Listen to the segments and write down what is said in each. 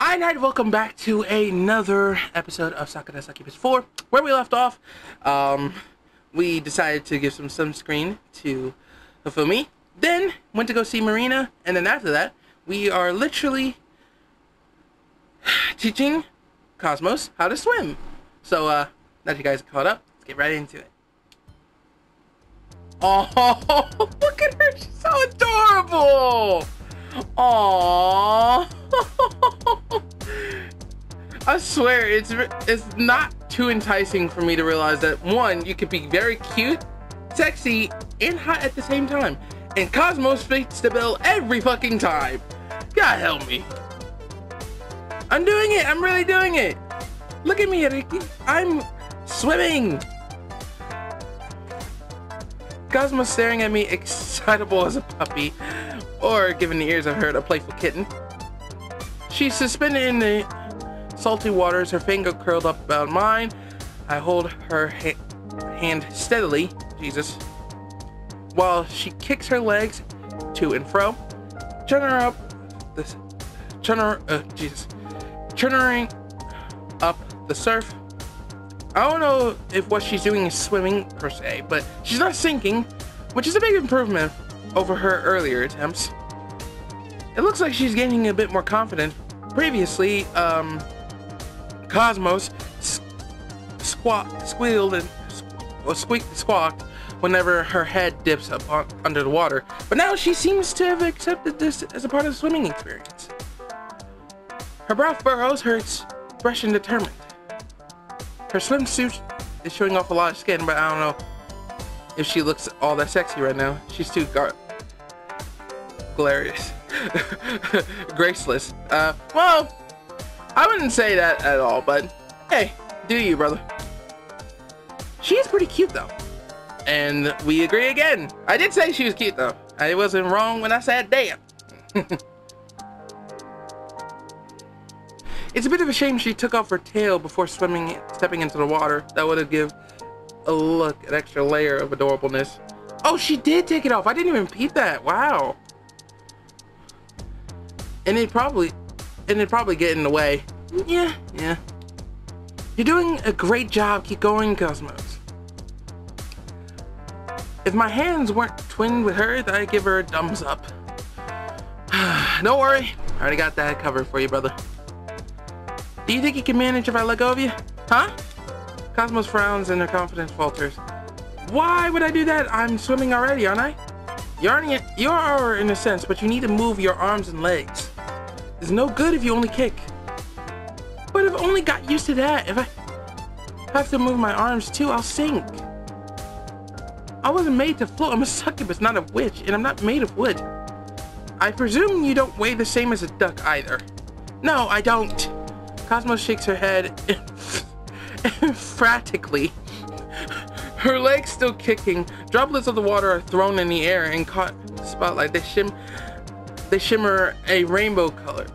Hi, night. Welcome back to another episode of Sakura Succubus 4. Where we left off, we decided to give some sunscreen to Hifumi. Then, went to go see Marina. And then after that, we are literally teaching Cosmos how to swim. So, now that you guys are caught up, let's get right into it. Oh, look at her. She's so adorable. Aww. I swear, it's not too enticing for me to realize that, one, you could be very cute, sexy, and hot at the same time. And Cosmos fits the bill every fucking time. God help me. I'm doing it. I'm really doing it. Look at me, Ricky. I'm swimming. Cosmos staring at me, excitable as a puppy, or, given the ears I've heard, a playful kitten. She's suspended in the salty waters, her finger curled up about mine. I hold her hand steadily, Jesus, while she kicks her legs to and fro, churning up the surf. I don't know if what she's doing is swimming per se, but she's not sinking, which is a big improvement over her earlier attempts. It looks like she's gaining a bit more confidence. Previously, Cosmos squawked whenever her head dips up under the water, but now she seems to have accepted this as a part of the swimming experience. Her brow furrows, her expression determined. Her swimsuit is showing off a lot of skin, but I don't know if she looks all that sexy right now. She's too glorious. Graceless. Well, I wouldn't say that at all, but hey, do you, brother? She is pretty cute, though. And we agree again. I did say she was cute, though. I wasn't wrong when I said damn. It's a bit of a shame she took off her tail before stepping into the water. That would have given a look, an extra layer of adorableness. Oh, she did take it off. I didn't even peep that. Wow. And it probably get in the way. Yeah. You're doing a great job. Keep going, Cosmos. If my hands weren't twinned with hers, I'd give her a thumbs up. Don't worry. I already got that covered for you, brother. Do you think you can manage if I let go of you? Huh? Cosmos frowns and her confidence falters. Why would I do that? I'm swimming already, aren't I? You are in a sense, but you need to move your arms and legs. It's no good if you only kick. But I've only got used to that. If I have to move my arms too, I'll sink. I wasn't made to float. I'm a succubus, not a witch, and I'm not made of wood. I presume you don't weigh the same as a duck either. No, I don't. Cosmos shakes her head emphatically, her legs still kicking. Droplets of the water are thrown in the air and caught in the spotlight. They shimmer a rainbow color.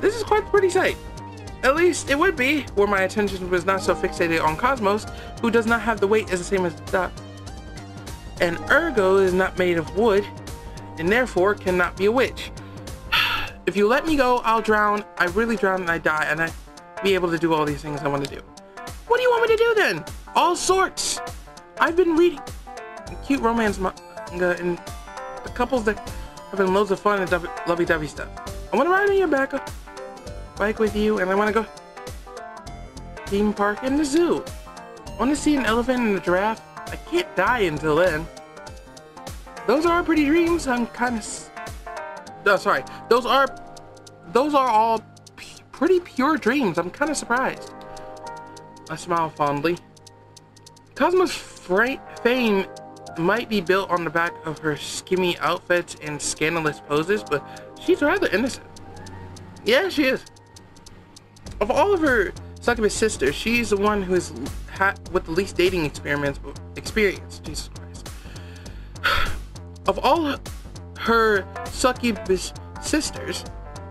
This is quite a pretty sight. At least it would be were my attention was not so fixated on Cosmos, who does not have the weight as the same as the duck, and ergo is not made of wood, and therefore cannot be a witch. If you let me go, I'll drown. I really drown and I die, and I be able to do all these things I want to do. What do you want me to do then? All sorts. I've been reading cute romance manga and the couples that have been loads of fun and lovey-dovey stuff. I want to ride on your bike with you, and I want to go theme park and the zoo. I want to see an elephant and a giraffe. I can't die until then. Those are pretty dreams. I'm kind of... No, sorry. Those are all pretty pure dreams. I'm kind of surprised. I smile fondly. Cosmos' fame might be built on the back of her skimmy outfits and scandalous poses, but she's rather innocent. Yeah, she is. Of all of her succubus sisters, she's the one who is with the least dating experience. Jesus Christ. Of all her succubus sisters,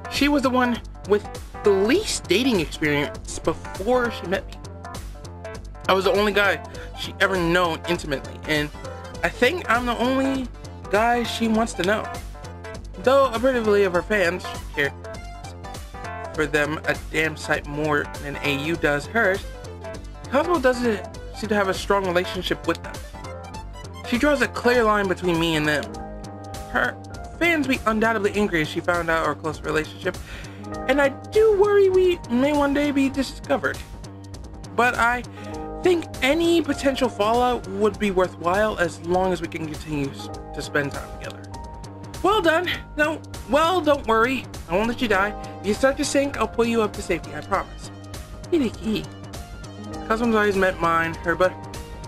she was the one with the least dating experience before she met me. I was the only guy she ever known intimately, and I think I'm the only guy she wants to know. Though, apparently, of her fans, she cares for them a damn sight more than AU does hers, Cosmo doesn't seem to have a strong relationship with them. She draws a clear line between me and them. Her fans would be undoubtedly angry if she found out our close relationship, and I do worry we may one day be discovered. But I think any potential fallout would be worthwhile as long as we can continue to spend time together. Well done. No, well, don't worry. I won't let you die. If you start to sink, I'll pull you up to safety, I promise. Hideki. Cosmo's eyes met mine, her butt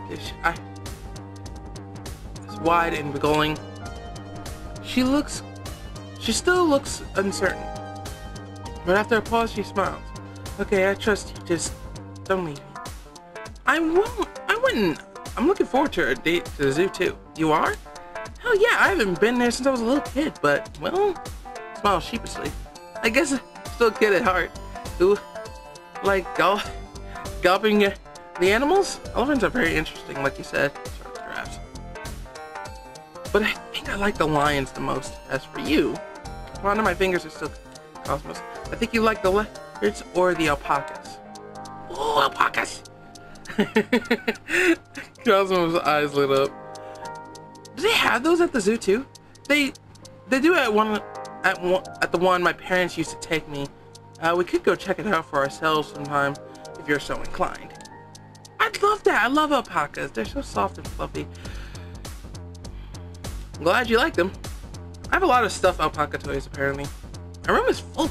is wide and beguiling. She still looks uncertain. But after a pause, she smiles. Okay, I trust you. Just don't leave me. I wouldn't. I'm looking forward to a date to the zoo, too. You are? Hell yeah, I haven't been there since I was a little kid, but, well, smile sheepishly. I guess I'm still a kid at heart. Ooh, like gulping the animals? Elephants are very interesting, like you said. Sort of giraffes. But I think I like the lions the most. As for you, one of my fingers are still Cosmos. I think you like the leopards or the alpacas. Ooh, alpacas! Cosmos' eyes lit up. Do they have those at the zoo too? They do at the one my parents used to take me. We could go check it out for ourselves sometime if you're so inclined. I'd love that. I love alpacas. They're so soft and fluffy. I'm glad you like them. I have a lot of stuffed alpaca toys apparently. My room is full.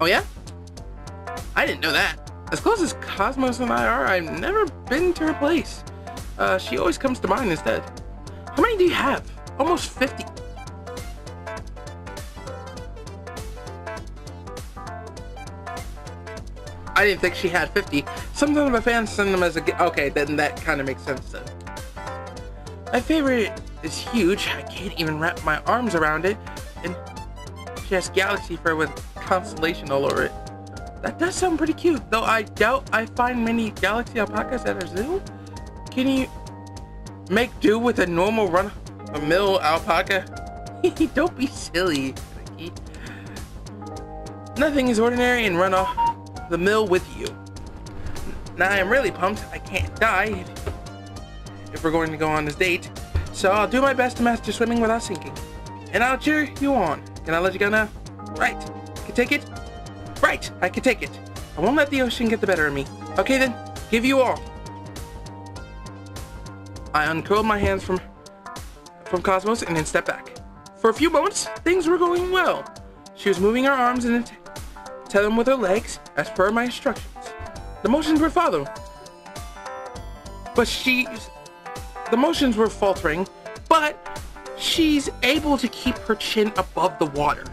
Oh yeah? I didn't know that. As close as Cosmos and I are, I've never been to her place. She always comes to mine instead. How many do you have? Almost 50. I didn't think she had 50. Sometimes my fans send them as a... Okay, then that kind of makes sense then. My favorite is huge. I can't even wrap my arms around it. And she has Galaxy Fur with Constellation all over it. That does sound pretty cute, though I doubt I find many Galaxy alpacas at her zoo. Can you... make do with a normal run-of-the-mill alpaca? Don't be silly, Nikki. Nothing is ordinary and run off the mill with you. Now I am really pumped. I can't die if we're going to go on this date. So I'll do my best to master swimming without sinking. And I'll cheer you on. Can I let you go now? Right. I can take it? Right. I can take it. I won't let the ocean get the better of me. Okay then. Give you all. I uncurled my hands from Cosmos and then stepped back. For a few moments, things were going well. She was moving her arms and telling them with her legs as per my instructions. The motions were followed, but she's able to keep her chin above the water.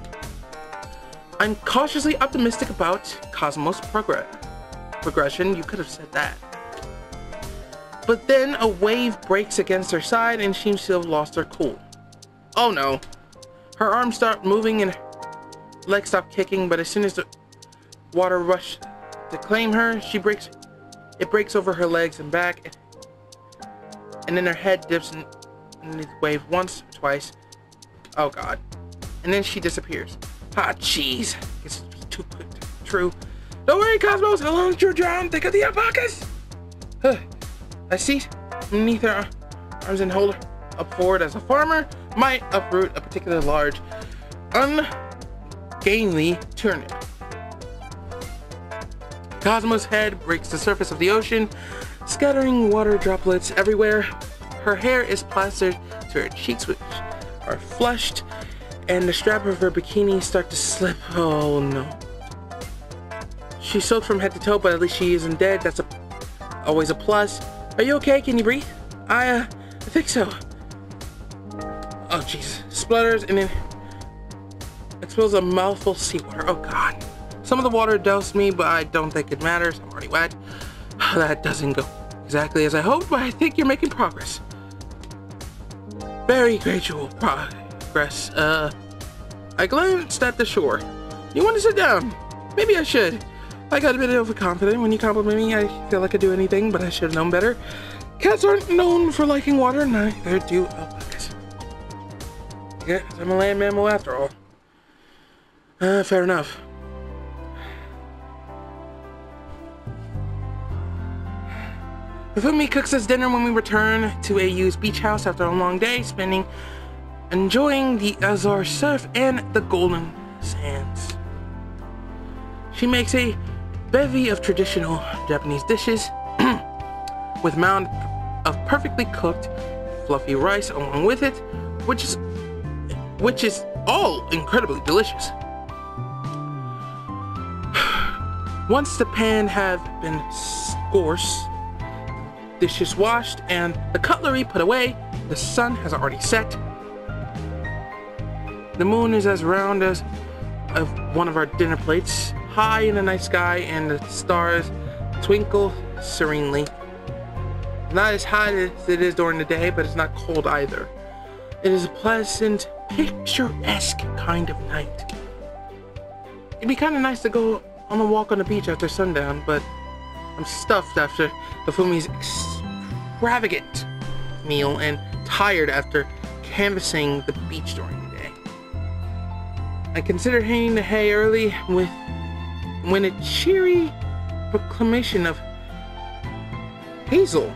I'm cautiously optimistic about Cosmos' progression. You could have said that. But then a wave breaks against her side and she seems to have lost her cool. Oh no. Her arms start moving and legs stop kicking, but as soon as the water rushes to claim her, it breaks over her legs and back, and then her head dips in the wave once or twice. Oh god. And then she disappears. Ah, jeez. It's too quick to be true. Don't worry, Cosmos. How long did you drown? Think of the alpacas. I see beneath her arms and hold up forward as a farmer might uproot a particular large, ungainly turnip. Cosmo's head breaks the surface of the ocean, scattering water droplets everywhere. Her hair is plastered to her cheeks, which are flushed, and the strap of her bikini starts to slip. Oh no. She's soaked from head to toe, but at least she isn't dead. That's always a plus. Are you okay? Can you breathe? I think so. Oh, jeez. Splutters and then expels a mouthful of seawater. Oh, God. Some of the water doused me, but I don't think it matters. I'm already wet. Oh, that doesn't go exactly as I hoped, but I think you're making progress. Very gradual progress. I glanced at the shore. You want to sit down? Maybe I should. I got a bit overconfident when you compliment me. I feel like I do anything, but I should have known better. Cats aren't known for liking water, neither do alpacas. Yeah, I'm a land mammal after all. Fair enough. Hifumi cooks us dinner when we return to AU's beach house after a long day, enjoying the azure surf and the golden sands. She makes a bevy of traditional Japanese dishes with a mound of perfectly cooked fluffy rice along with it, which is all incredibly delicious. Once the pan have been scourged, dishes washed, and the cutlery put away, the sun has already set. The moon is as round as one of our dinner plates, high in the night sky, and the stars twinkle serenely. Not as hot as it is during the day, but it's not cold either. It is a pleasant, picturesque kind of night. It'd be kind of nice to go on a walk on the beach after sundown, but I'm stuffed after Hifumi's extravagant meal and tired after canvassing the beach during the day. I consider hanging the hay early when a cheery proclamation of Hazel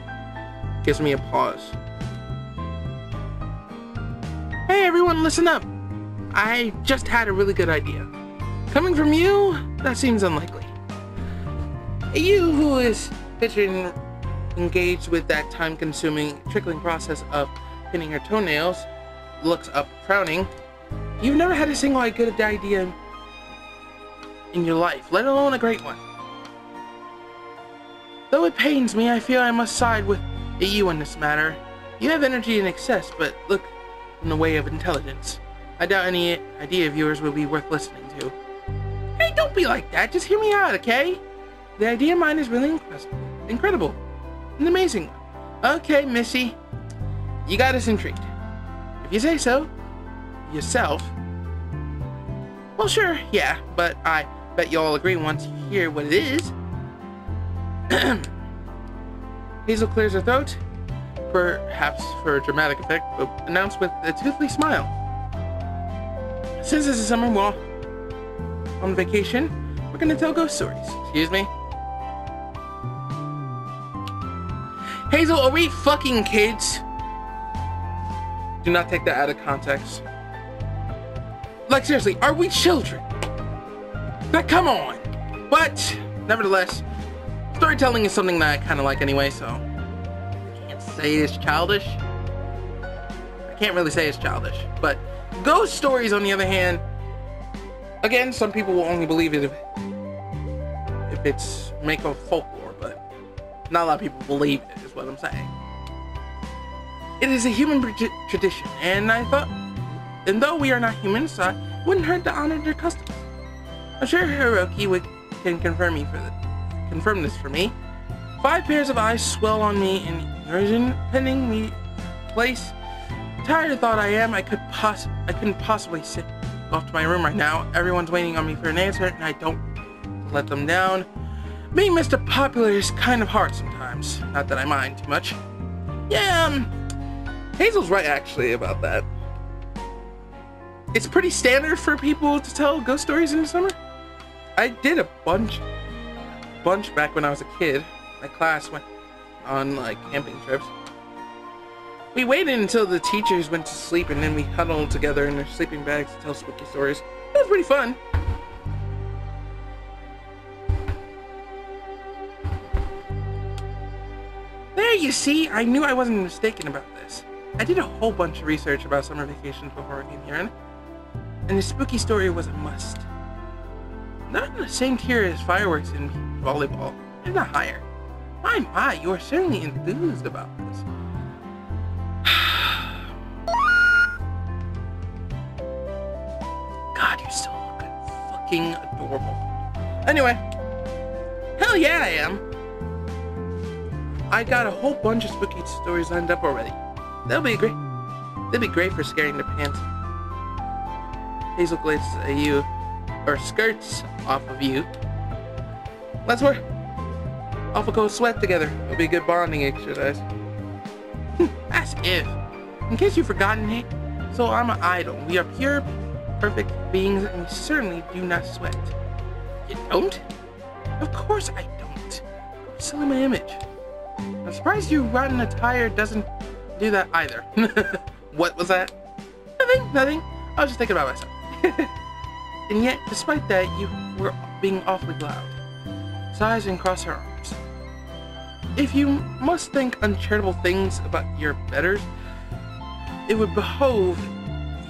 gives me a pause. Hey everyone, listen up! I just had a really good idea. Coming from you? That seems unlikely. You, who is pictured engaged with that time-consuming, trickling process of pinning her toenails, looks up, frowning. You've never had a single good idea in your life, let alone a great one. Though it pains me, I feel I must side with you in this matter. You have energy in excess, but look in the way of intelligence. I doubt any idea of yours would be worth listening to. Hey, don't be like that. Just hear me out, okay? The idea of mine is really incredible. An amazing one. Okay, Missy. You got us intrigued. If you say so. Yourself. Well, sure, yeah. But I bet you all agree once you hear what it is. Hazel clears her throat, perhaps for dramatic effect, but announced with a toothy smile. Since this is summer while on vacation, we're gonna tell ghost stories. Excuse me? Hazel, are we fucking kids? Do not take that out of context. Like, seriously, are we children? Like, come on! But, nevertheless, storytelling is something that I kind of like anyway, so I can't say it's childish. I can't really say it's childish, but ghost stories, on the other hand, again, some people will only believe it if it's make-up folklore, but not a lot of people believe it, is what I'm saying. It is a human tradition, and though we are not humans, I wouldn't hurt to honor their customs. I'm sure Hiroki can confirm this for me. 5 pairs of eyes swell on me in derision, pinning me place. Tired of thought I am, I couldn't possibly sit off to my room right now. Everyone's waiting on me for an answer, and I don't let them down. Being Mr. Popular is kind of hard sometimes. Not that I mind too much. Yeah, Hazel's right actually about that. It's pretty standard for people to tell ghost stories in the summer. I did a bunch back when I was a kid. My class went on camping trips. We waited until the teachers went to sleep, and then we huddled together in their sleeping bags to tell spooky stories. It was pretty fun. There, you see, I knew I wasn't mistaken about this. I did a whole bunch of research about summer vacations before I came here, and the spooky story was a must. Not in the same tier as fireworks and volleyball, if not higher. My, you are certainly enthused about this. God, you're so fucking adorable. Anyway, hell yeah I am. I got a whole bunch of spooky stories lined up already. They'll be great for scaring the pants. Hazel glazes at you, or skirts off of you. Let's work. Off a cold sweat together. It'll be a good bonding exercise. That's if. In case you've forgotten it, so I'm an idol. We are pure, perfect beings, and we certainly do not sweat. You don't? Of course I don't. I'm selling my image. I'm surprised you rotten attire doesn't do that either. What was that? Nothing. I was just thinking about myself. And yet, despite that, you were being awfully loud. Sighs and crossed her arms. If you must think uncharitable things about your betters, it would behove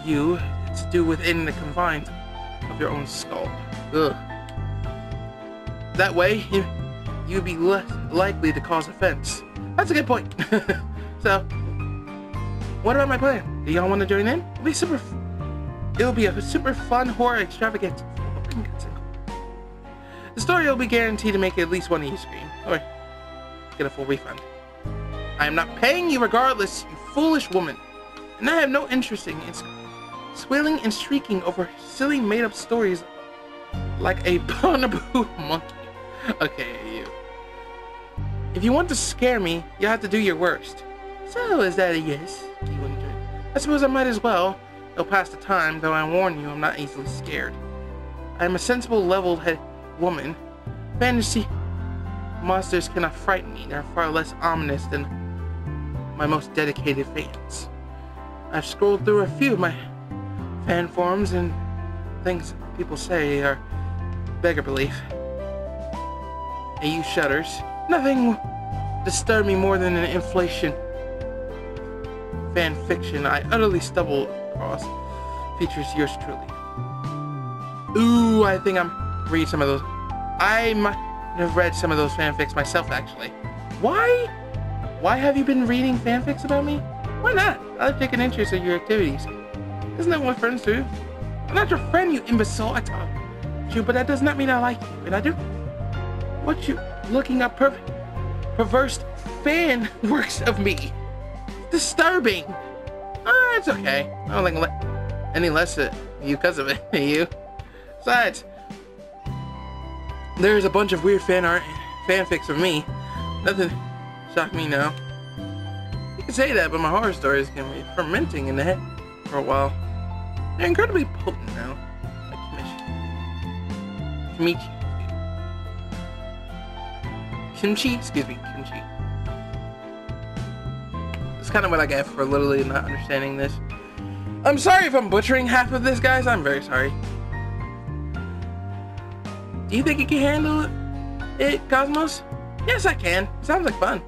you to do within the confines of your own skull. Ugh. That way, you'd be less likely to cause offense. That's a good point. So, what about my plan? Do y'all want to join in? It'll be a super fun horror extravaganza. The story will be guaranteed to make at least one of you scream, or get a full refund. I am not paying you regardless, you foolish woman. And I have no interest in squealing and shrieking over silly made-up stories like a bonaboo monkey. Okay, you. If you want to scare me, you'll have to do your worst. So, is that a yes? I suppose I might as well. It'll pass the time, though I warn you I'm not easily scared. I am a sensible, level-headed woman. Fantasy monsters cannot frighten me. They're far less ominous than my most dedicated fans. I've scrolled through a few of my fan forums and things people say are beggar belief. And you shudders. Nothing will disturb me more than an inflation fan fiction I utterly stumbled across features yours truly. Ooh, I think I might have read some of those fanfics myself, actually. Why? Why have you been reading fanfics about me? Why not? I've taken interest in your activities. Isn't that what friends do? I'm not your friend, you imbecile. I talk to you, but that does not mean I like you. And I do. What you looking up perverse fan works of me? Disturbing. It's okay. I don't think any less of you because of it. You. Besides, there's a bunch of weird fanfics of me. Nothing shocked me now. You can say that, but my horror stories can be fermenting in the head for a while. They're incredibly potent now. Like kimchi. That's kind of what I get for literally not understanding this. I'm sorry if I'm butchering half of this, guys. I'm very sorry. Do you think you can handle it, Cosmos? Yes, I can. It sounds like fun.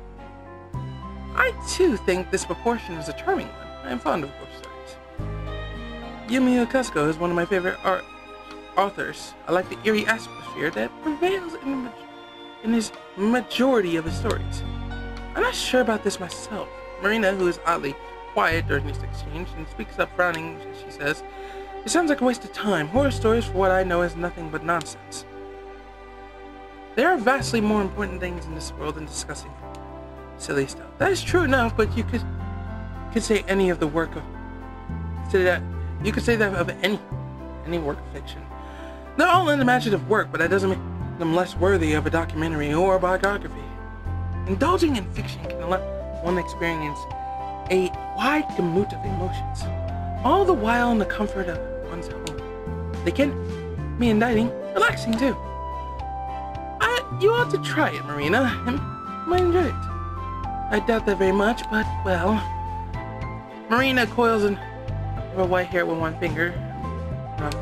I too think this proportion is a charming one. I am fond of ghost stories. Yumi Okusko is one of my favorite authors. I like the eerie atmosphere that prevails in his majority of his stories. I'm not sure about this myself. Marina, who is oddly quiet during this exchange and speaks up frowning, as she says, "It sounds like a waste of time. Horror stories, for what I know, is nothing but nonsense. There are vastly more important things in this world than discussing silly stuff." That is true enough, but you could say any of the work of any work of fiction. They're all an imaginative work, but that doesn't make them less worthy of a documentary or a biography. Indulging in fiction can allow one to experience a wide gamut of emotions, all the while in the comfort of one's home. They can be indicting, relaxing too. You ought to try it, Marina. Might enjoy it. I doubt that very much, but well. Marina coils in her white hair with one finger,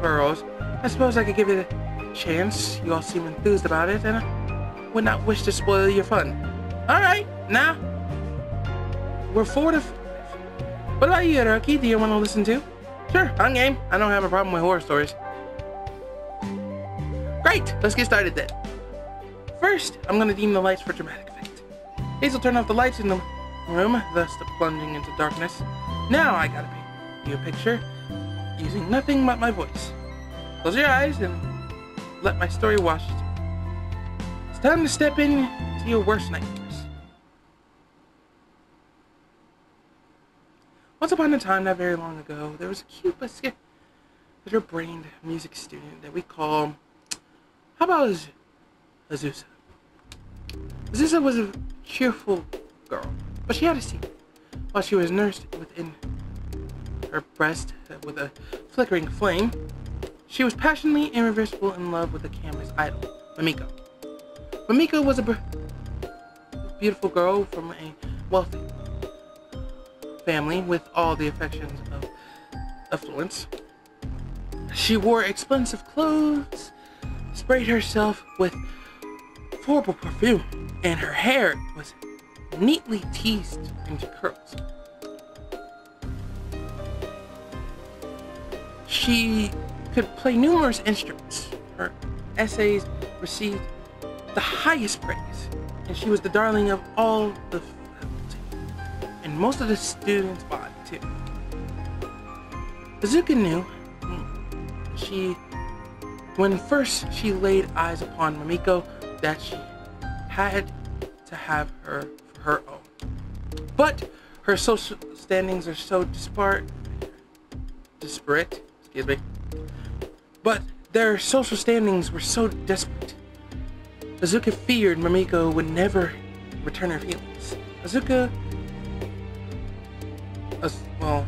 furrows. I suppose I could give it a chance. You all seem enthused about it, and I would not wish to spoil your fun. All right, now we're fortified. What about you, Araki? Do you want to listen to? Sure, I'm game. I don't have a problem with horror stories. Great, let's get started then. First, I'm gonna dim the lights for dramatic effect. Hazel turned off the lights in the room, thus the plunging into darkness. Now I gotta paint you a picture using nothing but my voice. Close your eyes and let my story wash through. It's time to step in to your worst nightmares. Once upon a time, not very long ago, there was a cute but scatterbrained music student that we call, how about Azusa? Azusa was a cheerful girl, but she had a secret. While she was nursed within her breast with a flickering flame, she was passionately irreversible in love with a canvas idol, Mamiko. Mamiko was a beautiful girl from a wealthy family with all the affections of affluence. She wore expensive clothes, sprayed herself with horrible perfume, and her hair was neatly teased into curls. She could play numerous instruments. Her essays received the highest praise, and she was the darling of all the faculty, and most of the students' body too. Azuka knew when first she laid eyes upon Mamiko that she had to have her for her own. But her social standings are so desperate. Azuka feared Mamiko would never return her feelings.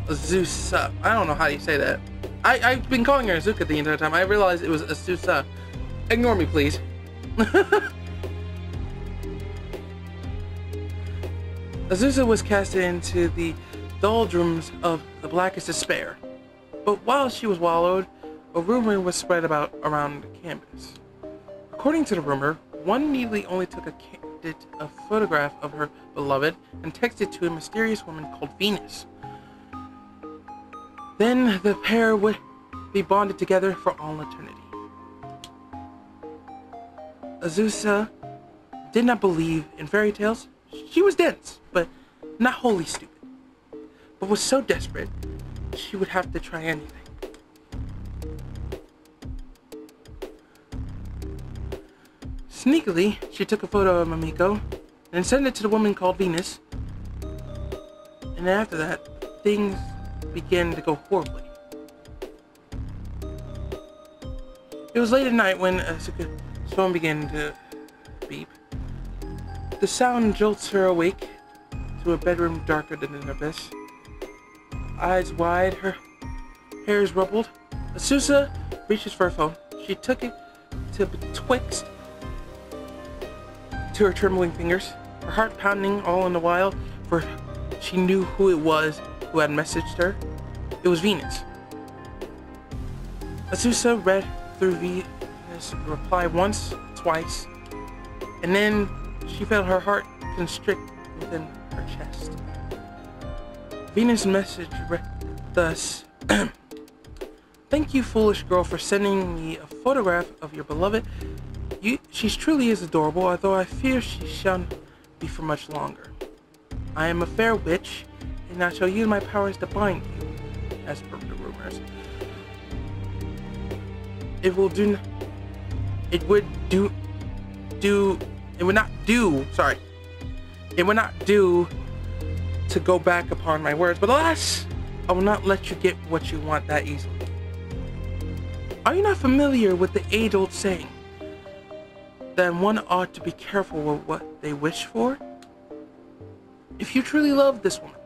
Azusa. I don't know how you say that. I've been calling her Azuka the entire time. I realized it was Azusa. Ignore me, please. Azusa was cast into the doldrums of the blackest despair. But while she was wallowed, a rumor was spread around the campus. According to the rumor, one neatly only took a photograph of her beloved and texted to a mysterious woman called Venus. Then the pair would be bonded together for all eternity. Azusa did not believe in fairy tales. She was dense, but not wholly stupid, but was so desperate she would have to try anything. Sneakily, she took a photo of Mamiko and sent it to the woman called Venus. And after that, things began to go horribly. It was late at night when Azuka's phone began to beep. The sound jolts her awake to a bedroom darker than an abyss. Eyes wide, her hair is rumpled. Azusa reaches for her phone. She took it to betwixt to her trembling fingers, her heart pounding all in the while, for she knew who it was who had messaged her. It was Venus. Azusa read through Venus' reply once, twice, and then she felt her heart constrict within her chest. Venus' message read thus: "Thank you, foolish girl, for sending me a photograph of your beloved. She truly is adorable, although I fear she shan't be for much longer. I am a fair witch, and I shall use my powers to bind you, as per the rumors. It would not do to go back upon my words, but alas, I will not let you get what you want that easily. Are you not familiar with the age-old saying that one ought to be careful with what they wish for? If you truly loved this woman,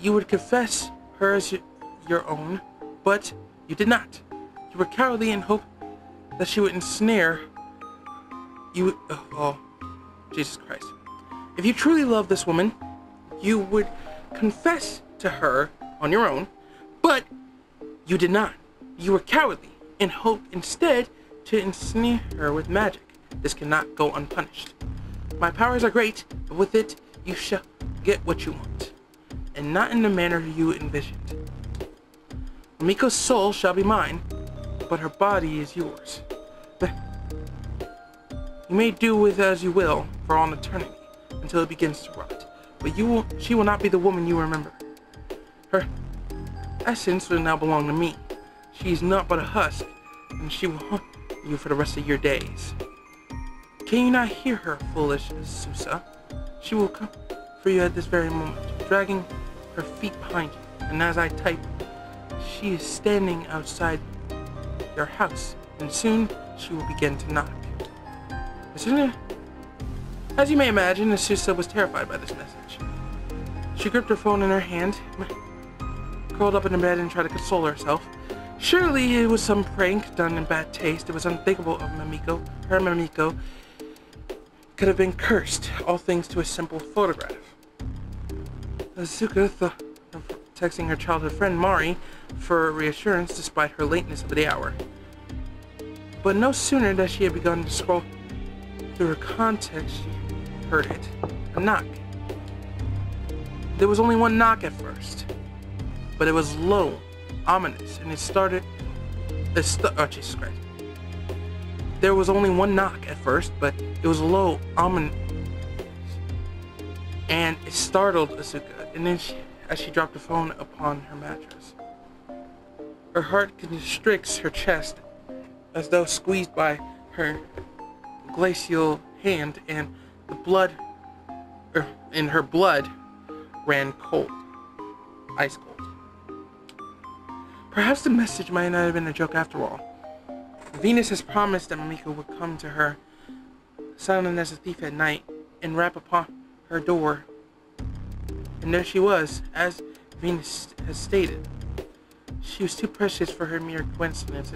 you would confess her as your own, but you did not. You were cowardly and hoped that she would ensnare you. Oh, Jesus Christ. If you truly loved this woman, you would confess to her on your own, but you did not. You were cowardly and hoped instead to ensnare her with magic. This cannot go unpunished. My powers are great, but with it you shall get what you want, and not in the manner you envisioned. Miko's soul shall be mine, but her body is yours. You may do with as you will for all eternity, until it begins to rot. But she will not be the woman you remember. Her essence will now belong to me. She is not but a husk, and she will haunt you for the rest of your days. Can you not hear her, foolish Azusa? She will come for you at this very moment, dragging her feet behind you. And as I type, she is standing outside your house, and soon she will begin to knock." As you may imagine, Azusa was terrified by this message. She gripped her phone in her hand, curled up in the bed, and tried to console herself. Surely it was some prank done in bad taste. It was unthinkable of her Mamiko, could have been cursed, all thanks to a simple photograph. Azusa thought of texting her childhood friend Mari for reassurance despite her lateness of the hour. But no sooner that she had begun to scroll through her contacts, she heard it. A knock. There was only one knock at first, but it was low, ominous, and it started... oh, Jesus Christ. There was only one knock at first, but it was low, ominous, and it startled Asuka, and then as she dropped the phone upon her mattress. Her heart constricts her chest as though squeezed by her glacial hand, and the blood in her blood ran cold, ice cold. Perhaps the message might not have been a joke after all. Venus has promised that Mamiko would come to her, silent as a thief at night, and rap upon her door. And there she was, as Venus has stated. She was too precious for her mere coincidence,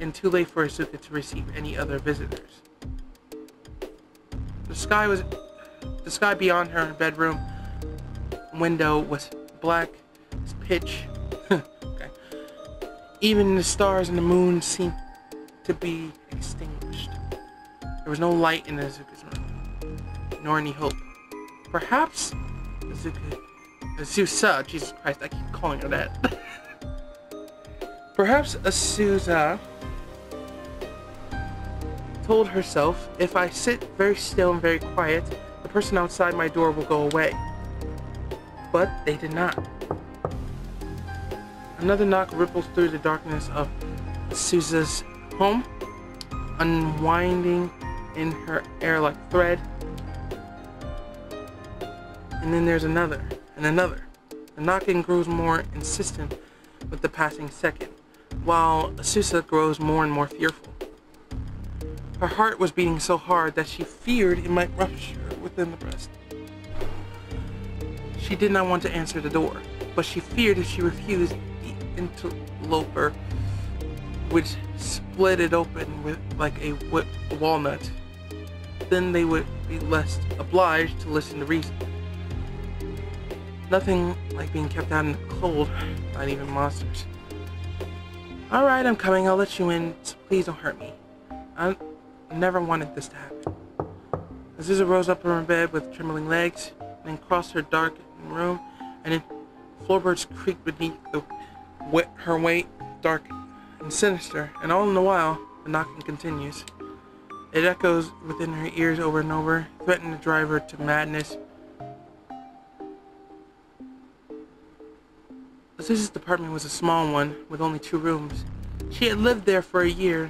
and too late for Asuka to receive any other visitors. The sky beyond her bedroom window was black as pitch. Okay. Even the stars and the moon seemed to be extinguished. There was no light in Azuka's room, nor any hope. Perhaps Azusa, Jesus Christ, I keep calling her that. Perhaps Azusa told herself, if I sit very still and very quiet, the person outside my door will go away. But they did not. Another knock ripples through the darkness of Azusa's home, unwinding in her air like thread. And then there's another, and another. The knocking grows more insistent with the passing second, while Azusa grows more and more fearful. Her heart was beating so hard that she feared it might rupture within the breast. She did not want to answer the door, but she feared if she refused, the interloper would split it open with like a whipped walnut. Then they would be less obliged to listen to reason. Nothing like being kept out in the cold, not even monsters. Alright, I'm coming, I'll let you in, so please don't hurt me. I never wanted this to happen. Azusa rose up from her bed with trembling legs, and then crossed her dark room, and then floorboards creaked beneath her weight, dark and sinister, and all in the while, the knocking continues. It echoes within her ears over and over, threatening to drive her to madness. Azusa's apartment was a small one, with only 2 rooms. She had lived there for a year,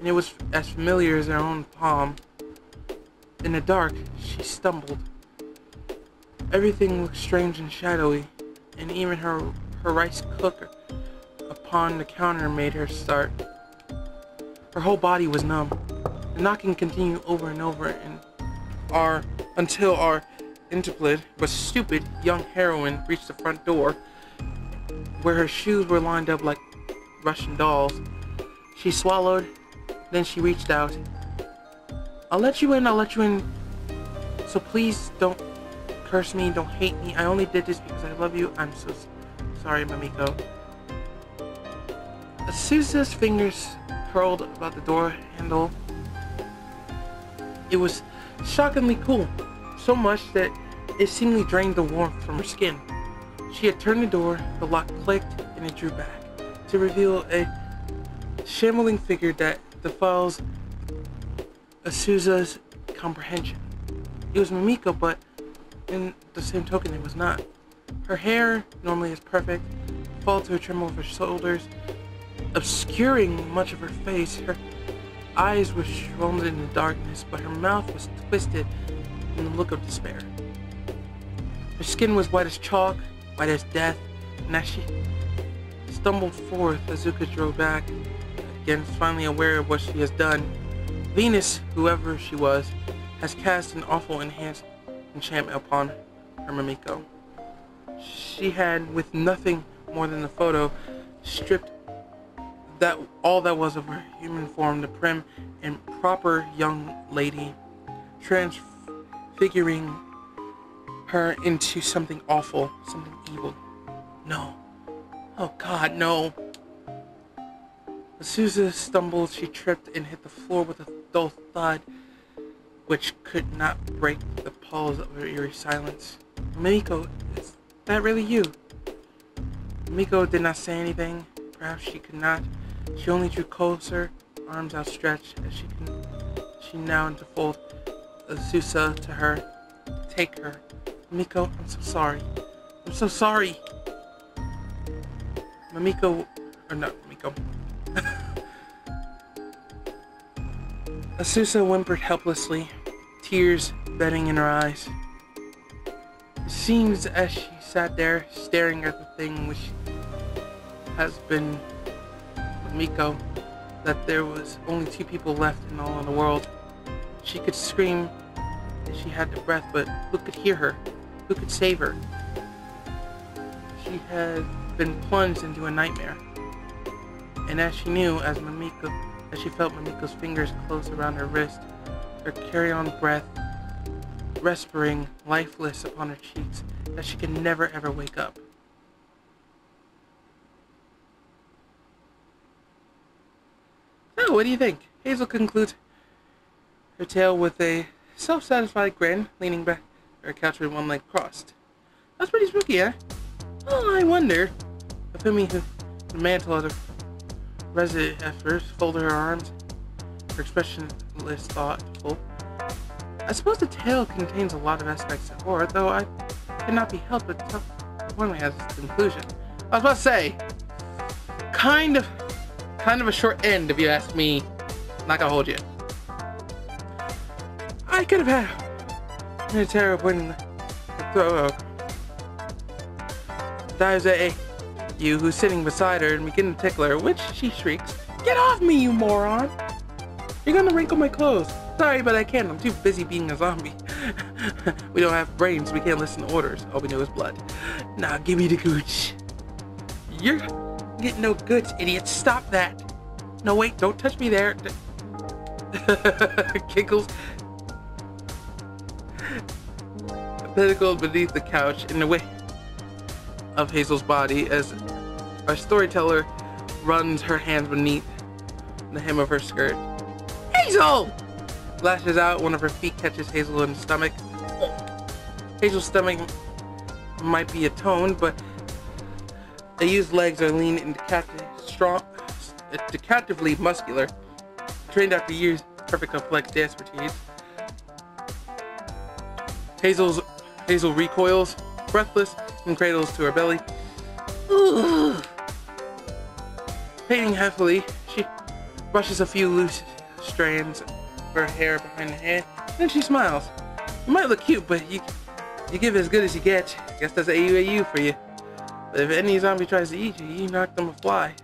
and it was as familiar as her own palm. In the dark, she stumbled. Everything looked strange and shadowy, and even her rice cooker upon the counter made her start. Her whole body was numb. The knocking continued over and over, and until our interplid but stupid young heroine reached the front door, where her shoes were lined up like Russian dolls. She swallowed, then she reached out. I'll let you in, so please don't curse me, don't hate me, I only did this because I love you, I'm so sorry, Mamiko. Azusa's fingers curled about the door handle. It was shockingly cool, so much that it seemingly drained the warmth from her skin. She had turned the door, the lock clicked, and it drew back, to reveal a shambling figure that defiles Azusa's comprehension. It was Mamiko, but in the same token, it was not. Her hair, normally as perfect, fell to a trim of her shoulders, obscuring much of her face. Her eyes were shrouded in the darkness, but her mouth was twisted in the look of despair. Her skin was white as chalk, white as death, and as she stumbled forth, Azusa drove back, again finally aware of what she has done. Venus, whoever she was, has cast an awful enchantment upon her Mamiko. She had, with nothing more than the photo, stripped all that was of her human form, the prim and proper young lady transfiguring her into something awful, something evil. No. Oh God, no. Azusa stumbled, she tripped and hit the floor with a dull thud, which could not break the pause of her eerie silence. Mamiko, is that really you? Mamiko did not say anything. Perhaps she could not. She only drew closer, arms outstretched, as she now enfolded Azusa to her. Take her. Mamiko, I'm so sorry. I'm so sorry. Mamiko, or not Mamiko. Azusa whimpered helplessly, tears bedding in her eyes. It seems as she sat there, staring at the thing which has been Mamiko, that there was only two people left in all of the world. She could scream if she had the breath, but who could hear her? Who could save her? She had been plunged into a nightmare. And as she knew, as she felt Mamiko's fingers close around her wrist, her carry-on breath respirating lifeless upon her cheeks, that she could never ever wake up. So, what do you think? Hazel concludes her tale with a self-satisfied grin, leaning back her couch with one leg crossed. That's pretty spooky, eh? Oh, I wonder. Hifumi, the mantle of her resident at first, folded her arms, her expressionless, thoughtful. I suppose the tale contains a lot of aspects of horror, though I cannot be helped but tell the one way has its conclusion. I was about to say, kind of a short end, if you ask me. I'm not gonna hold you. I could have had a terrible point in the throw. There's a you who's sitting beside her and begin to tickle her, which she shrieks, "Get off me, you moron! You're gonna wrinkle my clothes! Sorry, but I can't. I'm too busy being a zombie. We don't have brains. We can't listen to orders. All we know is blood. Nah, give me the gooch. You're getting no goods, idiot. Stop that. No, wait, don't touch me there." Giggles. Pinnacled beneath the couch in the way of Hazel's body as our storyteller runs her hands beneath the hem of her skirt. Hazel! Lashes out, one of her feet catches Hazel in the stomach. Hazel's stomach might be atoned, but Ayu's legs are lean and deceptively muscular, trained after years perfect complex dance routines. Hazel recoils, breathless, and cradles to her belly. Ugh. Painting heavily, she brushes a few loose strands of her hair behind her head, then she smiles. You might look cute, but you give as good as you get. Guess that's AU for you. But if any zombie tries to eat you, you knock them a fly.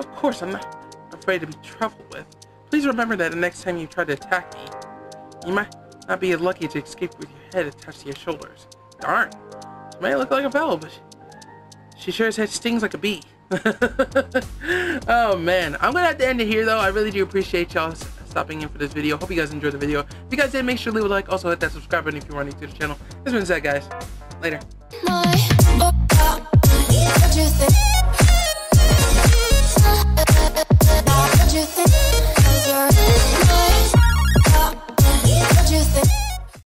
Of course, I'm not afraid to be troubled with. Please remember that the next time you try to attack me, you might not be as lucky to escape with your head attached to your shoulders. Darn, she may look like a fellow, but she sure as heck stings like a bee. Oh man, I'm gonna have to end it here though. I really do appreciate y'all stopping in for this video. Hope you guys enjoyed the video. If you guys did, make sure to leave a like. Also hit that subscribe button if you're new to the channel. This has been Zach, guys. Later. Bye.